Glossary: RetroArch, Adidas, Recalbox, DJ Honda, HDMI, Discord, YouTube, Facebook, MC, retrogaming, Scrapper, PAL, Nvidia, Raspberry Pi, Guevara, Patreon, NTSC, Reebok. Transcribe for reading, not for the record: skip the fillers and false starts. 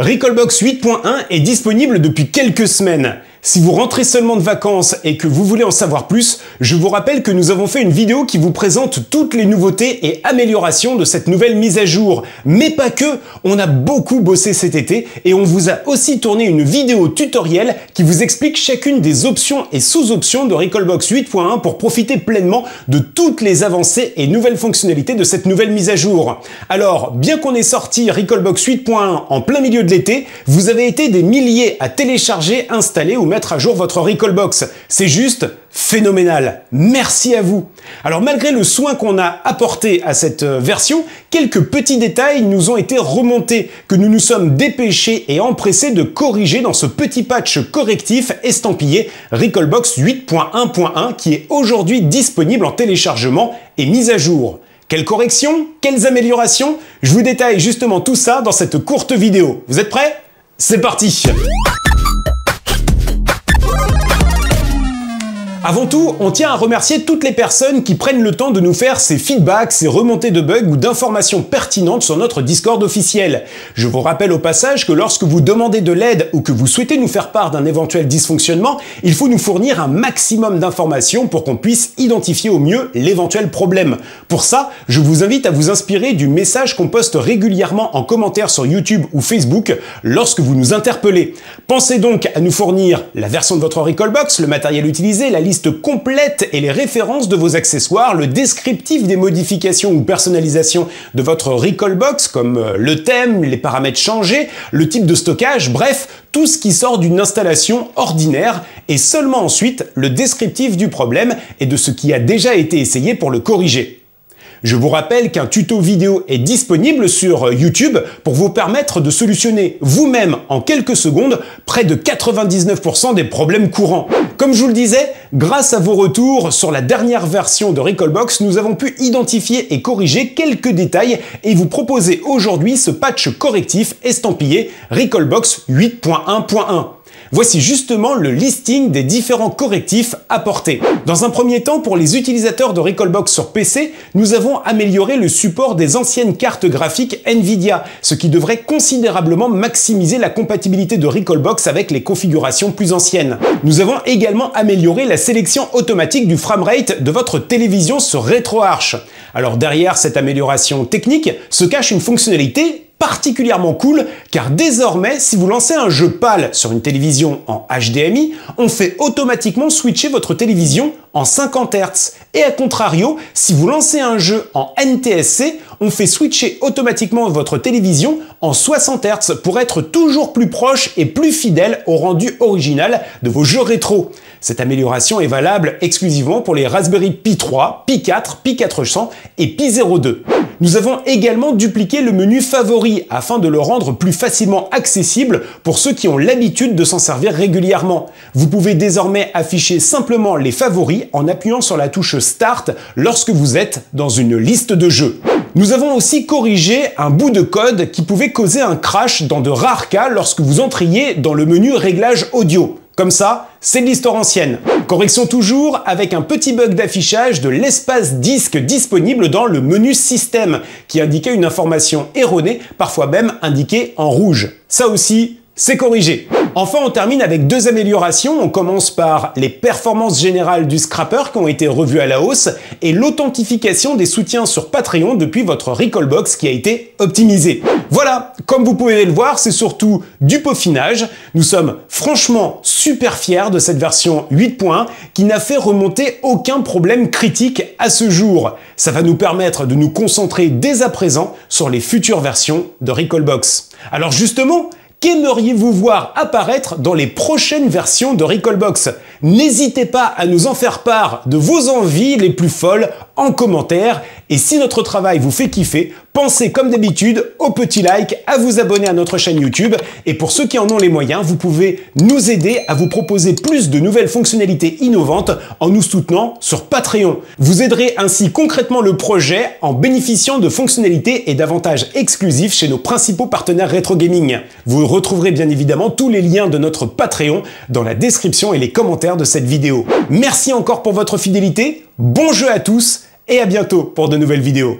Recalbox 8.1 est disponible depuis quelques semaines. Si vous rentrez seulement de vacances et que vous voulez en savoir plus, je vous rappelle que nous avons fait une vidéo qui vous présente toutes les nouveautés et améliorations de cette nouvelle mise à jour. Mais pas que, on a beaucoup bossé cet été et on vous a aussi tourné une vidéo tutoriel qui vous explique chacune des options et sous-options de Recalbox 8.1 pour profiter pleinement de toutes les avancées et nouvelles fonctionnalités de cette nouvelle mise à jour. Alors, bien qu'on ait sorti Recalbox 8.1 en plein milieu de l'été, vous avez été des milliers à télécharger, installer ou mettre à jour votre Recalbox. C'est juste phénoménal. Merci à vous. Alors malgré le soin qu'on a apporté à cette version, quelques petits détails nous ont été remontés, que nous nous sommes dépêchés et empressés de corriger dans ce petit patch correctif estampillé Recalbox 8.1.1 qui est aujourd'hui disponible en téléchargement et mise à jour. Quelles corrections? Quelles améliorations? Je vous détaille justement tout ça dans cette courte vidéo. Vous êtes prêts? C'est parti! Avant tout, on tient à remercier toutes les personnes qui prennent le temps de nous faire ces feedbacks, ces remontées de bugs ou d'informations pertinentes sur notre Discord officiel. Je vous rappelle au passage que lorsque vous demandez de l'aide ou que vous souhaitez nous faire part d'un éventuel dysfonctionnement, il faut nous fournir un maximum d'informations pour qu'on puisse identifier au mieux l'éventuel problème. Pour ça, je vous invite à vous inspirer du message qu'on poste régulièrement en commentaire sur YouTube ou Facebook lorsque vous nous interpellez. Pensez donc à nous fournir la version de votre Recalbox, le matériel utilisé, la liste complète et les références de vos accessoires, le descriptif des modifications ou personnalisations de votre Recalbox, comme le thème, les paramètres changés, le type de stockage, bref, tout ce qui sort d'une installation ordinaire, et seulement ensuite le descriptif du problème et de ce qui a déjà été essayé pour le corriger. Je vous rappelle qu'un tuto vidéo est disponible sur YouTube pour vous permettre de solutionner vous-même en quelques secondes près de 99% des problèmes courants. Comme je vous le disais, grâce à vos retours sur la dernière version de Recalbox, nous avons pu identifier et corriger quelques détails et vous proposer aujourd'hui ce patch correctif estampillé Recalbox 8.1.1. Voici justement le listing des différents correctifs apportés. Dans un premier temps, pour les utilisateurs de Recalbox sur PC, nous avons amélioré le support des anciennes cartes graphiques Nvidia, ce qui devrait considérablement maximiser la compatibilité de Recalbox avec les configurations plus anciennes. Nous avons également amélioré la sélection automatique du framerate de votre télévision sur RetroArch. Alors derrière cette amélioration technique se cache une fonctionnalité particulièrement cool, car désormais, si vous lancez un jeu PAL sur une télévision en HDMI, on fait automatiquement switcher votre télévision en 50 Hz. Et à contrario, si vous lancez un jeu en NTSC, on fait switcher automatiquement votre télévision en 60 Hz pour être toujours plus proche et plus fidèle au rendu original de vos jeux rétro. Cette amélioration est valable exclusivement pour les Raspberry Pi 3, Pi 4, Pi 400 et Pi 02. Nous avons également dupliqué le menu favoris afin de le rendre plus facilement accessible pour ceux qui ont l'habitude de s'en servir régulièrement. Vous pouvez désormais afficher simplement les favoris en appuyant sur la touche Start lorsque vous êtes dans une liste de jeux. Nous avons aussi corrigé un bout de code qui pouvait causer un crash dans de rares cas lorsque vous entriez dans le menu réglage audio. Comme ça, c'est de l'histoire ancienne. Correction toujours avec un petit bug d'affichage de l'espace disque disponible dans le menu système qui indiquait une information erronée, parfois même indiquée en rouge. Ça aussi, c'est corrigé. Enfin, on termine avec deux améliorations. On commence par les performances générales du Scrapper qui ont été revues à la hausse et l'authentification des soutiens sur Patreon depuis votre Recalbox qui a été optimisée. Voilà, comme vous pouvez le voir, c'est surtout du peaufinage. Nous sommes franchement super fiers de cette version 8.1 qui n'a fait remonter aucun problème critique à ce jour. Ça va nous permettre de nous concentrer dès à présent sur les futures versions de Recalbox. Alors justement, qu'aimeriez-vous voir apparaître dans les prochaines versions de Recalbox? N'hésitez pas à nous en faire part de vos envies les plus folles en commentaire. Et si notre travail vous fait kiffer, pensez comme d'habitude au petit like, à vous abonner à notre chaîne YouTube. Et pour ceux qui en ont les moyens, vous pouvez nous aider à vous proposer plus de nouvelles fonctionnalités innovantes en nous soutenant sur Patreon. Vous aiderez ainsi concrètement le projet en bénéficiant de fonctionnalités et d'avantages exclusifs chez nos principaux partenaires rétro gaming. Vous retrouverez bien évidemment tous les liens de notre Patreon dans la description et les commentaires de cette vidéo. Merci encore pour votre fidélité, bon jeu à tous et à bientôt pour de nouvelles vidéos.